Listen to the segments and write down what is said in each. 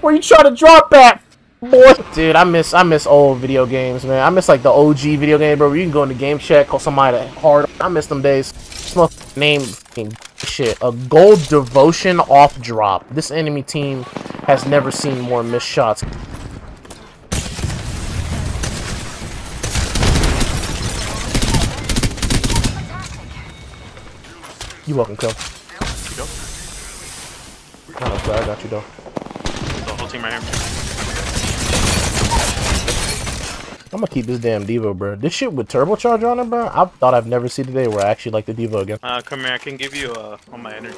Where you trying to drop at, boy? Dude, I miss old video games, man. I miss like the OG video game, bro. Where you can go into game chat, call somebody hard. I miss them days. Just name shit. A gold devotion off drop. This enemy team has never seen more missed shots. You're welcome, Kill. Oh, I got you, though. The whole team right here. I'm gonna keep this damn Devo, bro. This shit with turbocharger on it, bro. I thought I've never seen a day where I actually like the Devo again. Come here, I can give you all my energy.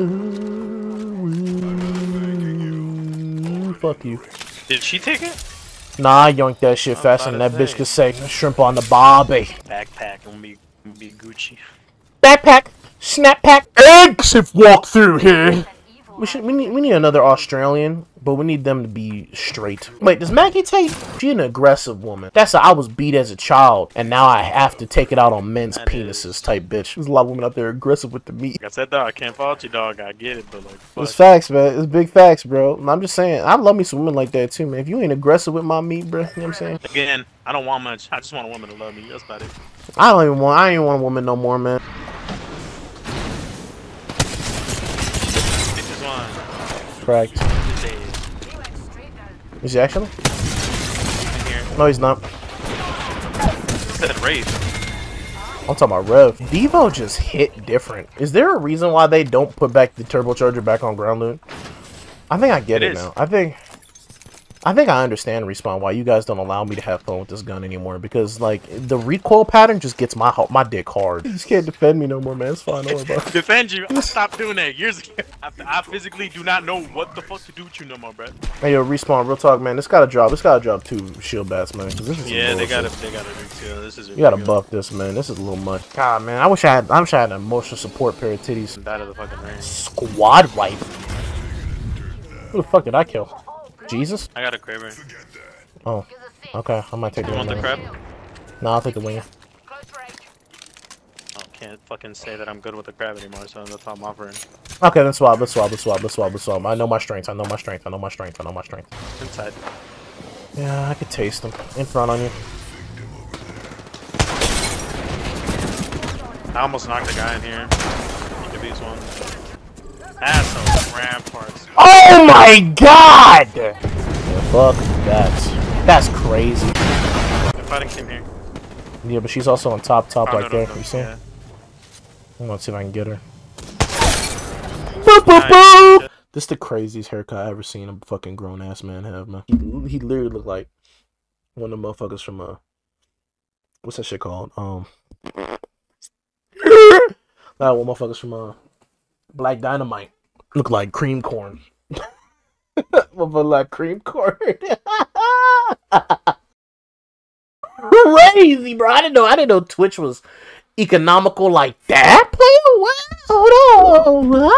Ooh, fuck you. Did she take it? Nah, I yoinked that shit faster than that bitch could say. Shrimp on the bobby. Backpack gonna be Gucci. Backpack, snap pack, exit walk through here. We need another Australian, but we need them to be straight. Wait, does Maggie take? She's an aggressive woman. That's how I was beat as a child, and now I have to take it out on men's penises type bitch. There's a lot of women out there aggressive with the meat. Like I said, dog, I can't fault you, dog. I get it, but like, fuck. It's facts, man. It's big facts, bro. I'm just saying, I love me some women like that too, man. If you ain't aggressive with my meat, bro, you know what I'm saying? Again, I don't want much. I just want a woman to love me. That's about it. I ain't want a woman no more, man. Correct. Is he actually? No, he's not. I'm talking about Rev. Devo just hit different. Is there a reason why they don't put back the turbocharger back on ground loot? I think I get it now. I think I understand Respawn why you guys don't allow me to have fun with this gun anymore, because like the recoil pattern just gets my dick hard. You just can't defend me no more, man. It's fine. Don't worry about it. Defend you? I stopped doing that years ago. I physically do not know what the fuck to do with you no more, bro. Hey, yo, Respawn, real talk, man. This gotta drop. This gotta drop 2 shield bats, man. Cause this is they gotta do 2. This is you gotta buff this, man. This is a little much. God, man, I wish I had an emotional support pair of titties. That is the fucking range. Squad wipe. Who the fuck did I kill? Jesus? I got a Kraber. Oh, okay. I might take the one. You want the Kraber? No, I'll take the winger. I can't fucking say that I'm good with the Kraber anymore, so that's how I'm offering. Okay, then swap. Let's swap. I know my strength. Inside. Yeah, I could taste them. In front on you. I almost knocked a guy in here. He could be his one. Asshole, Ramparts. Oh my god! Yeah, fuck that. That's crazy. They're fighting Kim here. Yeah, but she's also on top right there. You see? Yeah. I'm gonna see if I can get her. Boop, boop, boop. This is the craziest haircut I've ever seen a fucking grown ass man have, man. He literally looked like one of the motherfuckers from what's that shit called? That one motherfuckers from Black Dynamite. Look like cream corn. Like cream corn. Crazy, bro. I didn't know Twitch was economical like that. What? Hold on.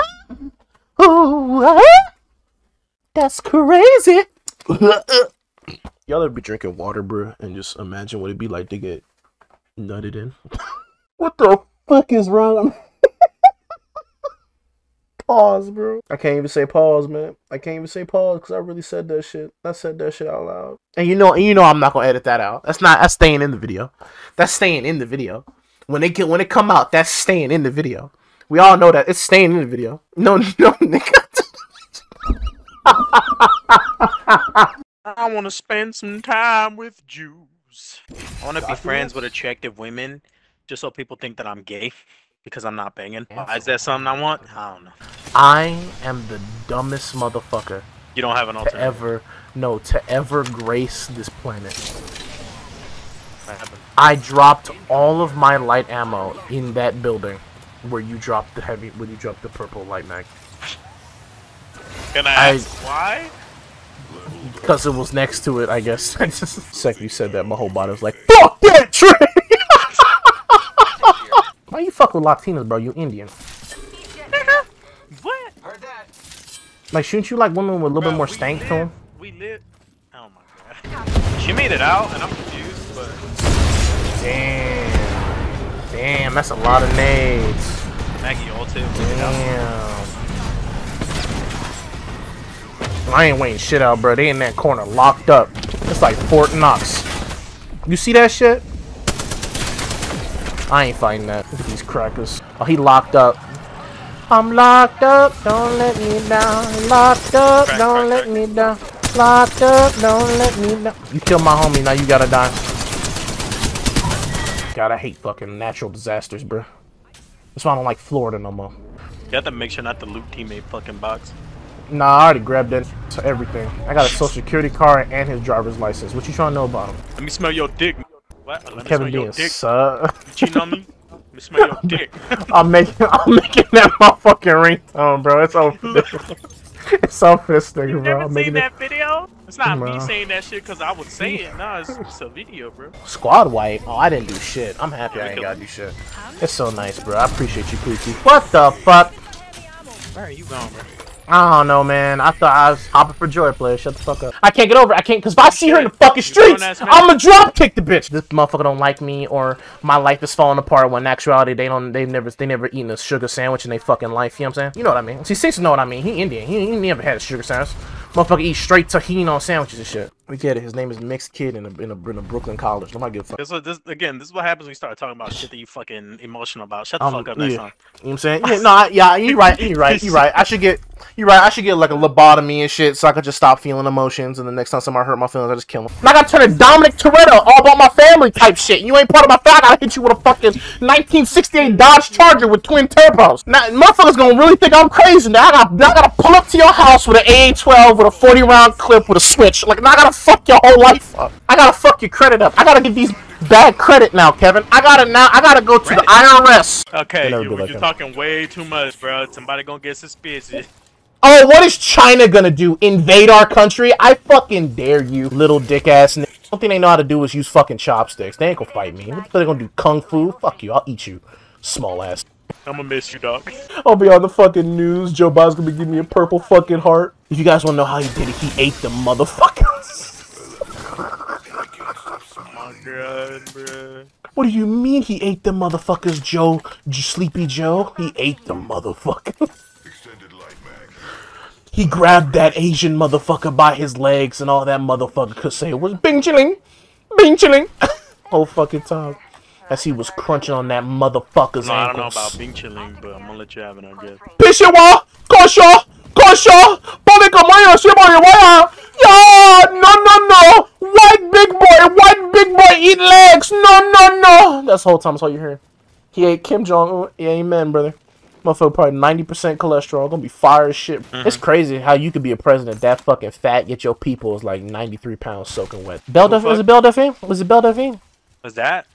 What? That's crazy. Y'all ever be drinking water, bro, and just imagine what it'd be like to get nutted in? What the fuck is wrong? Pause, bro. I can't even say pause, man. I can't even say pause because I really said that shit. I said that shit out loud. And you know, I'm not gonna edit that out. That's staying in the video. That's staying in the video. When it come out, that's staying in the video. We all know that it's staying in the video. No, nigga. I wanna spend some time with Jews. I wanna be friends with attractive women, just so people think that I'm gay. Because I'm not banging. Is that something I want? I don't know. I am the dumbest motherfucker. You don't have an alternative. To ever grace this planet. What happened? I dropped all of my light ammo in that building where you dropped the purple light mag. Can I ask why? Because it was next to it, I guess. The second you said that, my whole body was like, fuck that trick! Why you fuck with Latinas, bro? You Indian. What? Heard that. Like, shouldn't you like women with a little bit more stank to them? Oh my god. She made it out, and I'm confused, but... Damn. Damn, that's a lot of nades. Maggie ulted. Damn. Lion Wayne shit out, bro. They in that corner locked up. It's like Fort Knox. You see that shit? I ain't fighting that. Look at these crackers. Oh, he locked up. I'm locked up, don't let me down. Locked up, don't let me down. Locked up, don't let me down. You killed my homie, now you gotta die. God, I hate fucking natural disasters, bro. That's why I don't like Florida no more. You have to make sure not to loot teammate fucking box. Nah, I already grabbed that to everything. I got a social security card and his driver's license. What you trying to know about him? Let me smell your dick. What? Let me Kevin smell your dick. You cheating on me? Let me smell your dick. I'm making that motherfucking ringtone, bro. It's all for this. It's all for this nigga, bro. You never seen that video? It's not me saying that shit because I would say it. Nah, it's a video, bro. Squad wipe? Oh, I didn't do shit. I'm happy I ain't gotta do shit. It's so nice, bro. I appreciate you, Poochie. What the fuck? Where are you going, bro? I don't know, man. I thought I was hopping for joy, player. Shut the fuck up. I can't get over it. I can't, because if I see her in the fucking streets, I'ma drop kick the bitch. This motherfucker don't like me, or my life is falling apart when in actuality they never eaten a sugar sandwich in their fucking life, you know what I'm saying? You know what I mean? See, Six know what I mean. He Indian. He never had a sugar sandwich. Motherfucker eat straight tahini on sandwiches and shit. We get it. His name is Mixed Kid in a Brooklyn college. Nobody give a fuck. This is what happens when you start talking about shit that you fucking emotional about. Shut the fuck up next time. You know what I'm saying? Yeah, no, you're right. I should get like a lobotomy and shit so I could just stop feeling emotions, and the next time somebody hurt my feelings, I just kill them. And I gotta turn to Dominic Toretto, all about my family type shit. You ain't part of my family. I gotta hit you with a fucking 1968 Dodge Charger with twin turbos. Now, motherfuckers gonna really think I'm crazy. Now I gotta pull up to your house with an AA-12 with a 40-round clip with a switch. Like, now I gotta fuck your whole life up. I gotta fuck your credit up. I gotta give these bad credit now, Kevin. I gotta go to the IRS. Okay, you're talking way too much, bro. Somebody gonna get suspicious. Oh, what is China gonna do? Invade our country? I fucking dare you, little dick ass nigga. The only thing they know how to do is use fucking chopsticks. They ain't gonna fight me. What the they gonna do? Kung fu? Fuck you, I'll eat you, small ass. I'm gonna miss you, dog. I'll be on the fucking news. Joe Bob's gonna be giving me a purple fucking heart. If you guys wanna know how he did it, he ate the motherfuckers. Oh God, bruh. What do you mean he ate the motherfuckers, Joe? Sleepy Joe? He ate the motherfuckers. He grabbed that Asian motherfucker by his legs, and all that motherfucker could say was bing chilling, whole fucking time. As he was crunching on that motherfucker's ankles. I don't know about Bing Chilling, but I'm gonna let you have it, I guess. Pishawa! Kosha! Bonekamaya! Shibariwaya! Yeah! No! White big boy eat legs! No! That's the whole time, that's all you hear. He ate Kim Jong Un. Amen, brother. Motherfucker probably 90% cholesterol. Gonna be fire as shit. It's crazy how you could be a president that fucking fat, yet your people is like 93 pounds soaking wet. Was it Belle Delphine? Was that?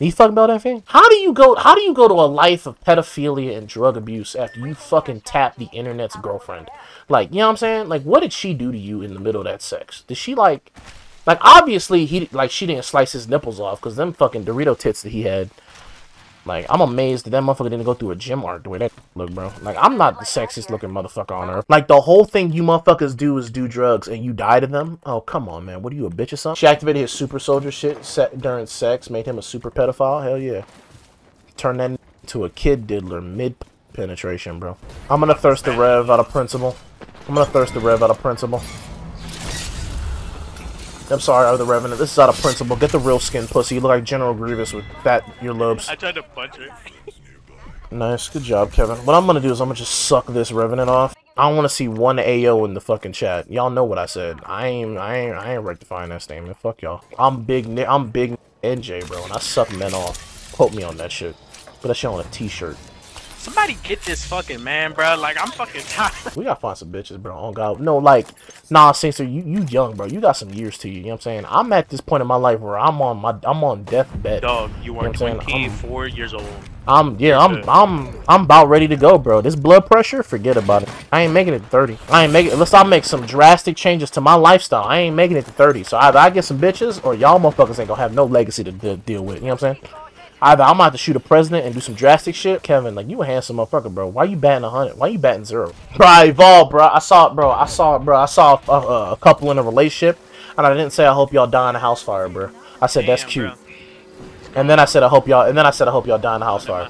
You fucking Belle Delphine? How do you go to a life of pedophilia and drug abuse after you fucking tap the internet's girlfriend? Like, you know what I'm saying? Like, what did she do to you in the middle of that sex? Did she like obviously she didn't slice his nipples off, because them fucking Dorito tits that he had. Like, I'm amazed that motherfucker didn't go through a gym art the way that look, bro. Like, I'm not the sexiest looking motherfucker on earth. Like, the whole thing you motherfuckers do is do drugs and you die to them? Oh, come on, man. What are you, a bitch or something? She activated his super soldier shit during sex, made him a super pedophile? Hell yeah. Turned that into a kid diddler mid-penetration, bro. I'm gonna thirst the rev out of principle. I'm sorry, out of the revenant. This is out of principle. Get the real skin, pussy. You look like General Grievous with fat earlobes. I tried to punch it. Nice. Good job, Kevin. What I'm gonna do is I'm gonna just suck this revenant off. I don't wanna see one AO in the fucking chat. Y'all know what I said. I ain't rectifying that statement. Fuck y'all. I'm big NJ, bro, and I suck men off. Quote me on that shit. Put that shit on a t-shirt. Somebody get this fucking man, bro. Like, I'm fucking tired. We gotta find some bitches, bro. Oh, God. No, like, nah, Sensor, you young, bro. You got some years to you. You know what I'm saying? I'm at this point in my life where I'm on deathbed. Dog, you are 24 years old. I'm about ready to go, bro. This blood pressure, forget about it. I ain't making it to 30. Unless I make some drastic changes to my lifestyle. I ain't making it to 30. So either I get some bitches, or y'all motherfuckers ain't gonna have no legacy to deal with. You know what I'm saying? Either I'm about to shoot a president and do some drastic shit. Kevin, like, you a handsome motherfucker, bro. Why you batting 100? Why you batting 0? Bro, I evolved, bro. I saw it, bro. I saw a couple in a relationship, and I didn't say I hope y'all die in a house fire, bro. I said that's cute. Bro. And then I said I hope y'all die in a house fire.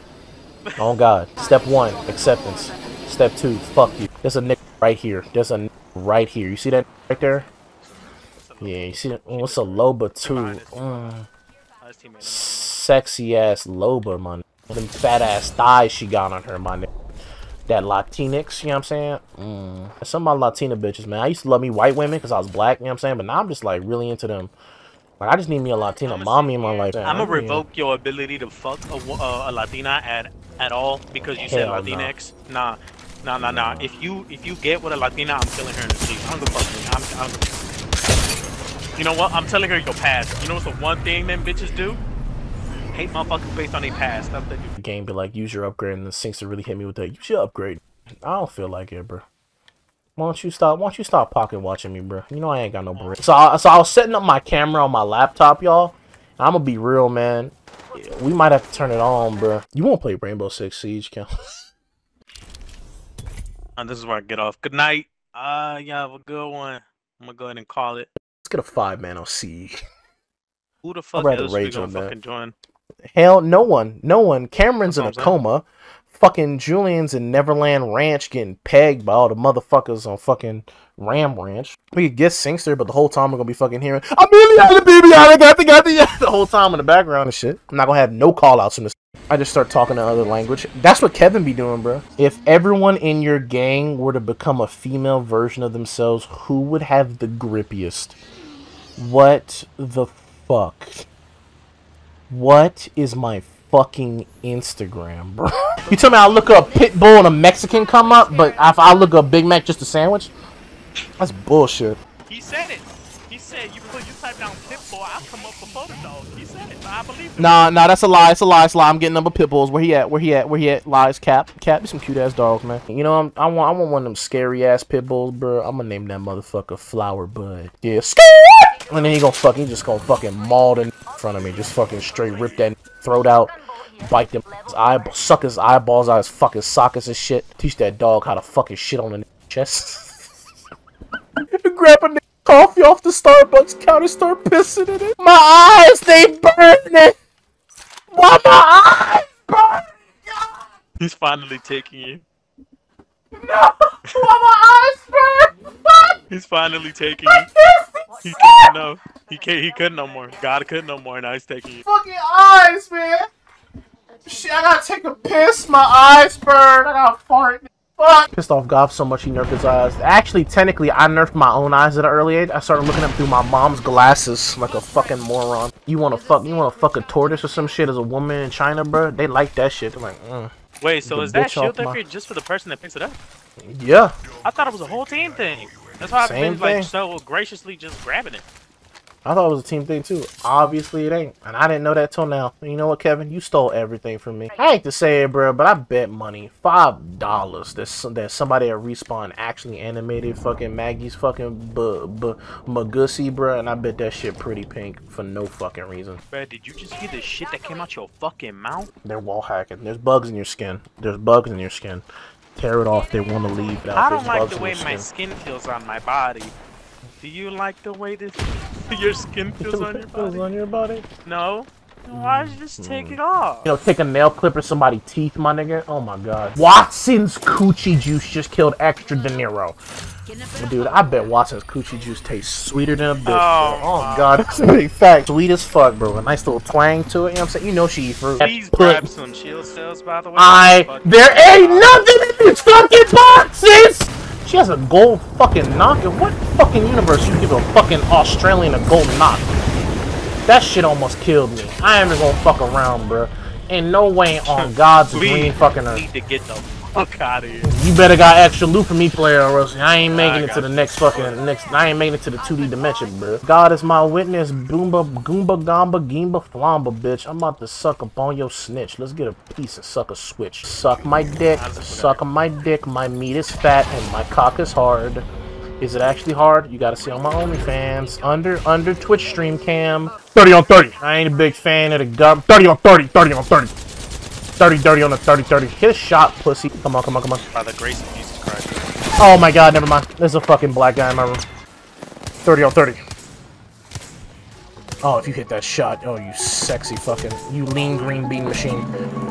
Oh God. Step 1, acceptance. Step 2, fuck you. There's a nigga right here. There's a nigga right here. You see that right there? Yeah, you see that? Oh, it's a Loba too. Sexy ass Loba, man. Them fat ass thighs she got on her, man. That Latinx, you know what I'm saying? Some of my Latina bitches, man. I used to love me white women because I was black, you know what I'm saying? But now I'm just like really into them. Like, I just need me a Latina mommy in my life. I'm gonna revoke your ability to fuck a Latina at all because you said Latinx. Nah. If you get with a Latina, I'm killing her in the street. I don't give a fuck. You know what? I'm telling her your past. You know what's the one thing them bitches do? Hate motherfuckers based on their past. That's what they do. The game be like, use your upgrade, and the sinks really hit me with that. Use your upgrade. I don't feel like it, bro. Why don't you stop pocket watching me, bro? You know I ain't got no bread. So I was setting up my camera on my laptop, y'all. I'm gonna be real, man. We might have to turn it on, bro. You won't play Rainbow Six Siege, Kim? And this is where I get off. Good night. Y'all have a good one. I'm gonna go ahead and call it. Let's get a 5-man on Siege. Who the fuck is gonna fucking join? Hell, no one. No one. Cameron's in a coma. Fucking Julian's in Neverland Ranch getting pegged by all the motherfuckers on fucking Ram Ranch. We could get Singster, but the whole time we're gonna be fucking hearing the whole time in the background and shit. I'm not gonna have no call outs from this. I just start talking another language. That's what Kevin be doing, bro. If everyone in your gang were to become a female version of themselves, who would have the grippiest? What the fuck? What is my fucking Instagram, bro? You tell me I look up Pitbull and a Mexican come up, but if I look up Big Mac just a sandwich? That's bullshit. He said it. He said you type down Pitbull, I'll come up with Photoshop. He said it. So I believe him. Nah, that's a lie. It's a lie. It's a lie. I'm getting number Pitbulls. Where he at? Lies. Cap. These some cute ass dogs, man. You know I want one of them scary ass Pitbulls, bro. I'm gonna name that motherfucker Flower Bud. Yeah. And then he just gonna fucking maul the in front of me. Just fucking straight rip that throat out. Bite them eyeball, suck his eyeballs out his fucking sockets and shit. Teach that dog how to fucking shit on the chest. Grab a coffee off the Starbucks counter, start pissing in it. My eyes, they burning. Why my eyes burning? He's finally taking you. No, why my eyes burn? What? He's finally taking you. He couldn't no. He couldn't no more. God couldn't no more. Now he's taking you. Fucking eyes, man. Shit, I gotta take a piss. My eyes burn. I gotta fart. Fuck. Pissed off Goff so much he nerfed his eyes. Actually, technically, I nerfed my own eyes at an early age. I started looking up through my mom's glasses like a fucking moron. You wanna fuck a tortoise or some shit as a woman in China, bro? They like that shit. They're like, Wait, so is that shield therapy just for the person that picks it up? Yeah. I thought it was a whole team thing. That's why I've been like so graciously just grabbing it. I thought it was a team thing, too. Obviously, it ain't. And I didn't know that till now. You know what, Kevin? You stole everything from me. I hate to say it, bro, but I bet money. $5 that somebody at Respawn actually animated fucking Maggie's fucking Magussy, bro. And I bet that shit pretty pink for no fucking reason. Bro, did you just hear the shit that came out your fucking mouth? They're wall hacking. There's bugs in your skin. There's bugs in your skin. Tear it off. They want to leave. I don't like the way my skin feels on my body. Do you like the way this... your skin feels on your body? No. Why don't you just take it off? You know, take a nail clipper, somebody's teeth, my nigga. Oh my god. Watson's coochie juice just killed extra De Niro. Dude, I bet Watson's coochie juice tastes sweeter than a bitch. Oh god, that's a big fact. Sweet as fuck, bro. A nice little twang to it. You know what I'm saying? You know she eat fruit. Please grab some shield cells, by the way. There ain't nothing in these fucking boxes! She has a gold fucking knock. In what fucking universe you give a fucking Australian a gold knock? That shit almost killed me. I ain't even gonna fuck around, bro. Ain't no way on God's green fucking earth. Need to get the fuck out of here. You better got extra loot for me, player, or else I ain't making it to the next fucking I ain't making it to the 2D dimension, bro. God is my witness. Boomba, goomba, gomba, gimba, flamba, bitch. I'm about to suck up on your snitch. Let's get a piece and suck a switch. Suck my dick. Suck my dick. My meat is fat and my cock is hard. Is it actually hard? You gotta see on my OnlyFans. Under Twitch stream cam. 30 on 30. I ain't a big fan of the gum. 30 on 30. 30 on 30. 30 dirty on the 30-30. Hit a shot, pussy. Come on. By the grace of Jesus Christ. Oh my god, never mind. There's a fucking black guy in my room. 30 on 30. Oh, if you hit that shot. Oh, you sexy fucking... You lean green bean machine.